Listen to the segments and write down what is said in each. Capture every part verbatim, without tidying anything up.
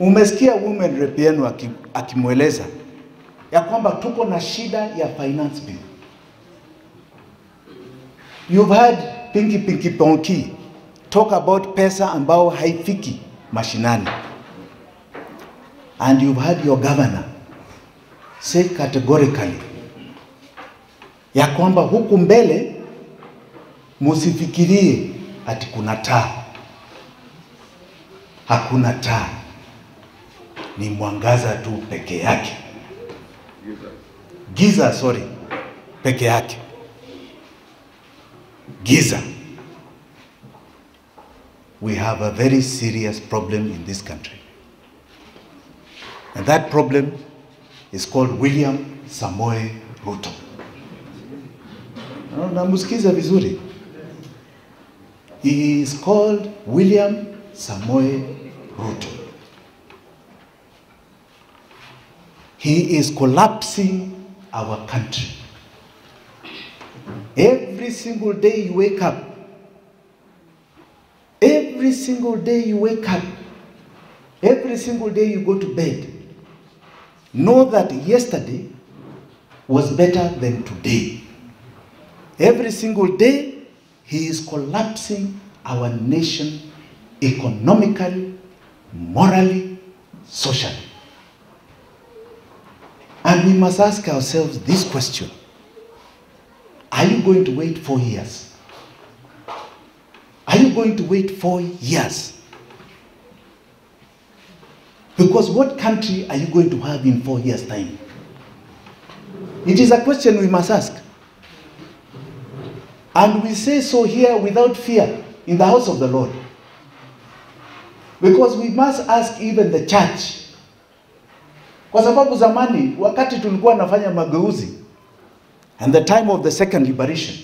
Umesikia women rep yenu akimweleza ya kwamba tuko na shida ya finance bill. You've heard Pinky Pinky Ponky talk about pesa ambao haifiki mashinani. And you've heard your governor say categorically ya kwamba huku mbele musifikirie ati kuna taa. Hakuna taa. Ni mwangaza tu peke yake. Giza, sorry. Peke yake. Giza. We have a very serious problem in this country. And that problem is called William Samoei Ruto. Na musikiza vizuri. He is called William Samoei Ruto. He is collapsing our country. Every single day you wake up, every single day you wake up, every single day you go to bed, know that yesterday was better than today. Every single day, he is collapsing our nation economically, morally, socially. And we must ask ourselves this question. Are you going to wait four years? Are you going to wait four years? Because what country are you going to have in four years' time? It is a question we must ask. And we say so here without fear in the house of the Lord. Because we must ask even the church. Kwa sababu zamani, wakati tulikuwa nafanya mageuzi, and the time of the second liberation,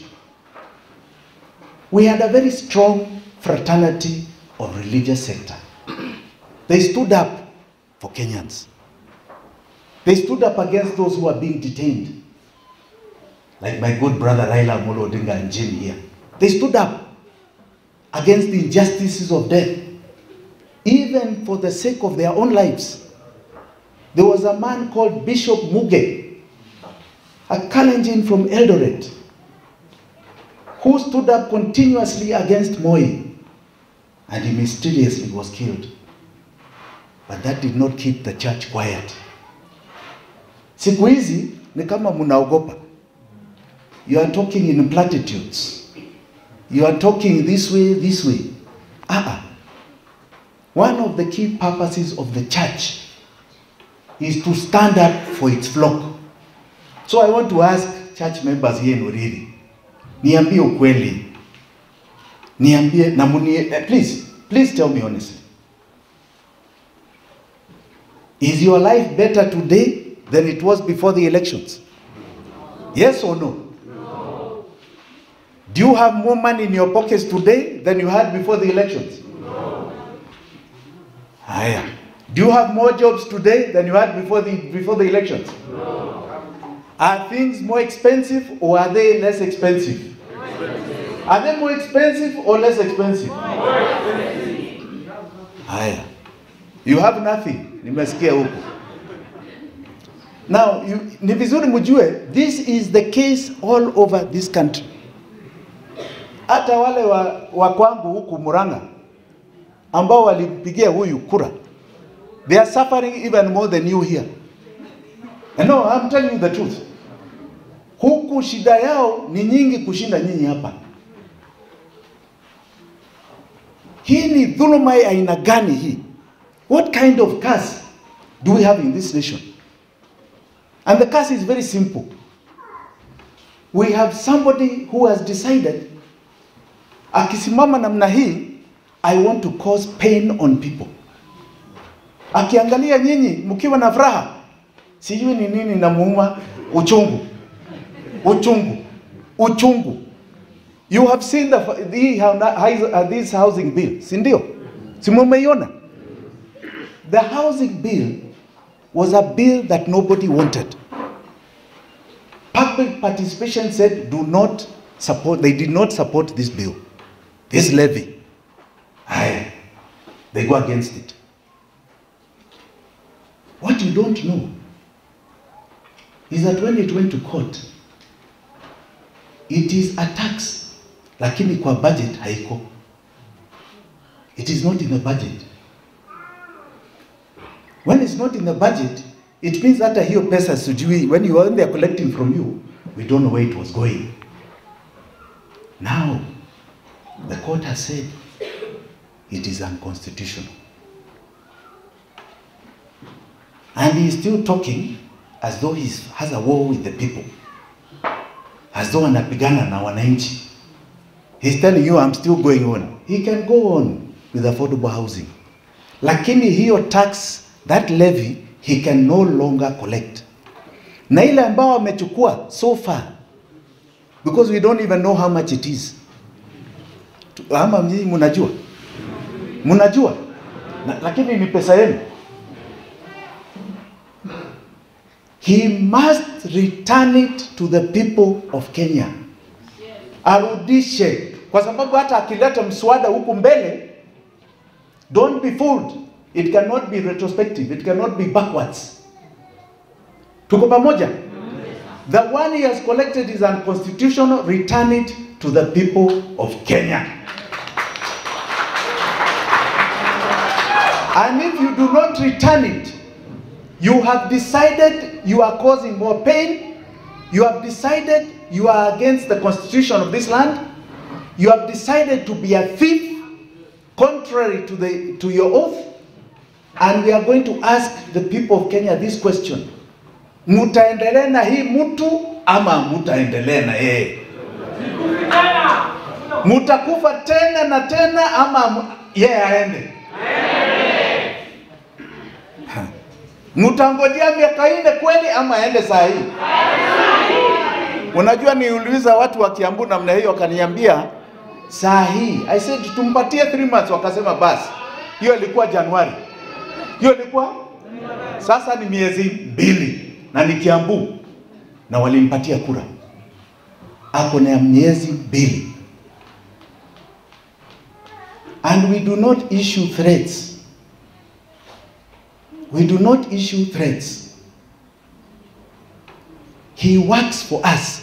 we had a very strong fraternity of religious sector. They stood up for Kenyans. They stood up against those who are being detained. Like my good brother Raila Molo Odinga and Jimy here. They stood up against the injustices of death, even for the sake of their own lives. There was a man called Bishop Muge, a Kalenjin from Eldoret, who stood up continuously against Moi, and he mysteriously was killed. But that did not keep the church quiet. Siku hizi ni kama munaogopa. You are talking in platitudes. You are talking this way, this way. Ah, uh-uh. One of the key purposes of the church is to stand up for its flock. So I want to ask church members here in Uriri, niambie ukweli. Niambie, namunie, please, please tell me honestly. Is your life better today than it was before the elections? Yes or no? Do you have more money in your pockets today than you had before the elections? No. Ah, yeah. Do you have more jobs today than you had before the, before the elections? No. Are things more expensive or are they less expensive? expensive. Are they more expensive or less expensive? More expensive. Ah, yeah. You have nothing. Nimesikia huko. Now, you, ni vizuri mjue, this is the case all over this country. Hata wale wa, wa kwangu huku Muranga ambao walimpigia huyu kura, they are suffering even more than you here. And no, I'm telling you the truth. Huku shida yao ni nyingi kushinda nyinyi hapa. Hii ni dhuluma ya aina gani hii? What kind of curse do we have in this nation? And the curse is very simple. We have somebody who has decided, akisimama namna hii, I want to cause pain on people. Akiangalia nyinyi mkiwa na furaha, sijui ni nini namuuma, uchungu. Uchungu. Uchungu. You have seen the, the this housing bill, si ndio? Si mmeiona? The housing bill was a bill that nobody wanted. Public participation said do not support, they did not support this bill. This levy, aye, they go against it. What you don't know is that when it went to court, it is a tax, lakini kwa budget haiko. It is not in the budget. When it's not in the budget, it means that hiyo pesa sujui, when you are there collecting from you, we don't know where it was going. Now, the court has said it is unconstitutional. And he is still talking as though he has a war with the people. As though anapigana na wananchi. He's telling you, I'm still going on. He can go on with affordable housing. Lakini hiyo tax, that levy, he can no longer collect. Na ile ambao amechukua so far, because we don't even know how much it is. Ama mjini munajua? Munajua? Lakini ni pesa yenu. He must return it to the people of Kenya. Yes. Arudishe. Kwa sababu hata akileta mswada huku mbele, don't be fooled. It cannot be retrospective. It cannot be backwards. Tuko pamoja? Yes. The one he has collected is unconstitutional. Return it to the people of Kenya. Yes. And if you do not return it, you have decided you are causing more pain. You have decided you are against the constitution of this land. You have decided to be a thief, contrary to, the, to your oath. And we are going to ask the people of Kenya this question. Mutaendelea na hii mtu ama mutaendelea na yeye? Mutakufa tena na tena ama yeye aende? Mutangojea miaka ine kweli ama aende saa hii? Unajua niuliza watu wa Kiambu namna hiyo wakaniambia saa hii. I said tumpatie three months, wakasema basi. Hiyo ilikuwa Januari. Hiyo ilikuwa sasa ni miezi mbili na ni Kiambu na walimpatia kura. Ako na miezi mbili. And we do not issue threats. We do not issue threats. He works for us.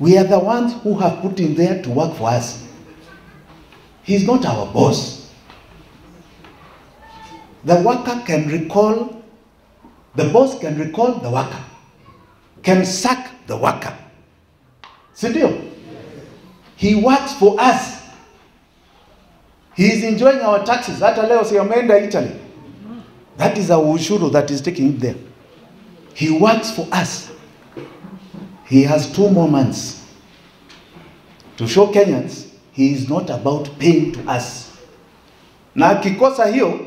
We are the ones who have put him there to work for us. He's not our boss. The worker can recall, the boss can recall the worker, can sack the worker. Sidio? He works for us. He is enjoying our taxes. Hata leo si ameenda Italy. That is our ushuru that is taking him there. He works for us. He has two more months to show Kenyans he is not about paying to us. Na akikosa hiyo,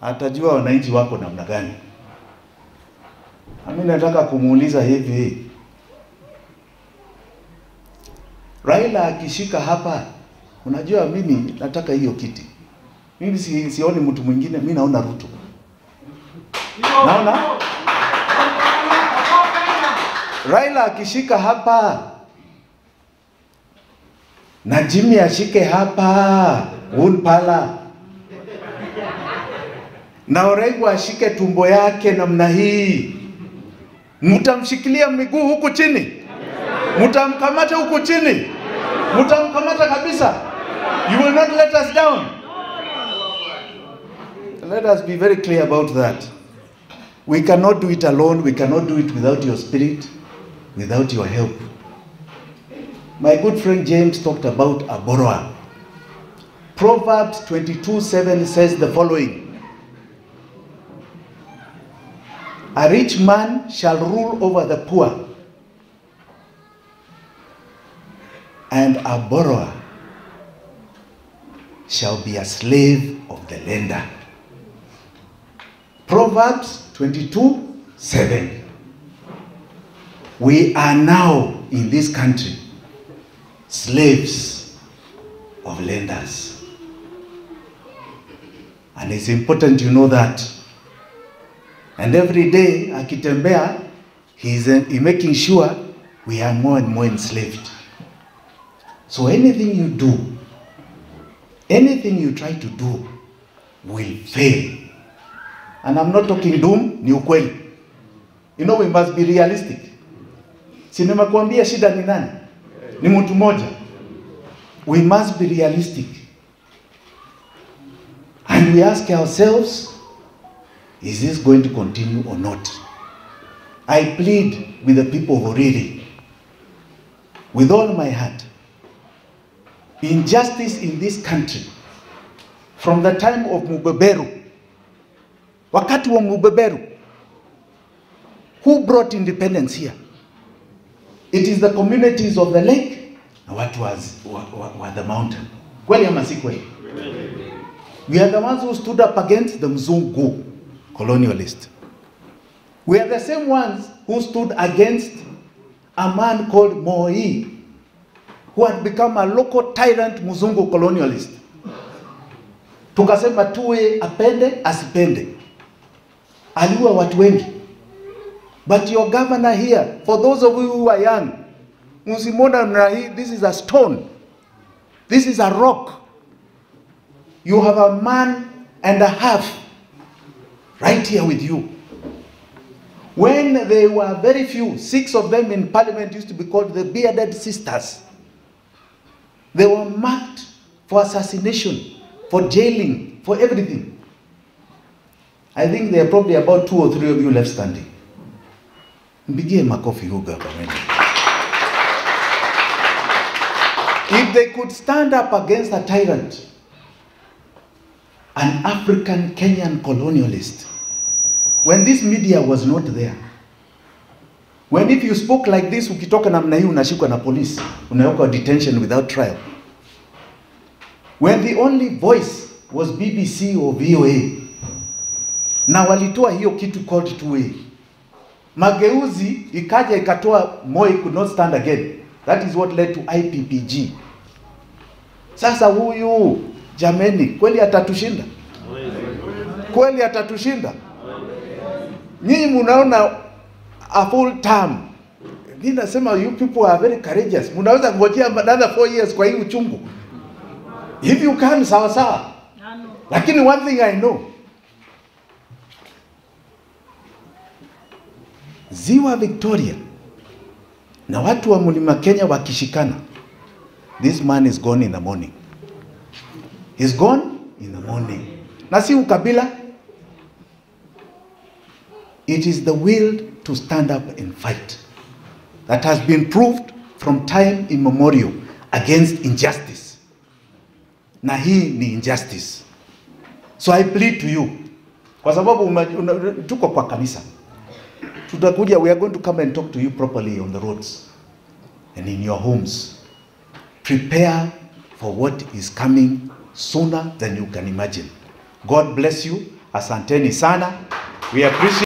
atajua wananchi wako namna gani. Mimi nataka kumuuliza hivi. Raila akishika hapa, unajua mimi nataka hiyo kiti. Mimi si, sioni mtu mwingine, mimi naona Ruto. Naona? Raila akishika hapa na Jimy ashike hapa, unpala. Na Orengo ashike tumbo yake namna hii. Mtamshikilia miguu huku chini? Mtamkamata huku chini? Mtamkamata kabisa? You will not let us down. Let us be very clear about that. We cannot do it alone. We cannot do it without your spirit, without your help. My good friend James talked about a borrower. Proverbs twenty-two seven says the following. A rich man shall rule over the poor, and a borrower shall be a slave of the lender. Proverbs twenty-two seven. We are now in this country slaves of lenders. And it's important you know that. And every day, akitembea, he is making sure we are more and more enslaved. So anything you do, anything you try to do will fail. And I'm not talking doom, ni ukweli. You know, we must be realistic. Si nimekuambia shida ni nani? Ni mtu moja. We must be realistic. And we ask ourselves, is this going to continue or not? I plead with the people of Uriri, with all my heart. Injustice in this country, from the time of Mubeberu, wakati wa Mubeberu, who brought independence here? It is the communities of the lake, and what was what, what, what the mountain. We are the ones who stood up against the Mzungu colonialist. We are the same ones who stood against a man called Moi, who had become a local tyrant Mzungu colonialist. Tukasema tuwe apende, asipende. Aliua watu wengi. But your governor here, for those of you who are young, this is a stone. This is a rock. You have a man and a half right here with you. When they were very few, six of them in parliament used to be called the bearded sisters. They were marked for assassination, for jailing, for everything. I think there are probably about two or three of you left standing. If they could stand up against a tyrant, an African Kenyan colonialist, when this media was not there, when if you spoke like this, ukitoka namna hii unashikwa na police, unawekwa detention without trial. When the only voice was B B C or V O A, na walitoa hiyo kitu called two A. Mageuzi ikaja ikatoa Moi could not stand again. That is what led to I P P G. Sasa huyu jameni, kweli atatushinda? Kweli atatushinda? Nyinyi munaona a full term. Nina sema you people are very courageous. Munaweza ngojea another four years kwa hii uchungu. If you can, sawa sawa. Lakini one thing I know. Ziwa Victoria na watu wa Mlima Kenya wakishikana, this man is gone in the morning. He's gone in the morning. Na si ukabila. It is the will to stand up and fight that has been proved from time immemorial against injustice. Na hii ni injustice. So I plead to you. Kwa sababu uma, una, tuko kwa kanisa. Tutakuja, we are going to come and talk to you properly on the roads and in your homes. Prepare for what is coming sooner than you can imagine. God bless you. Asanteni sana. We appreciate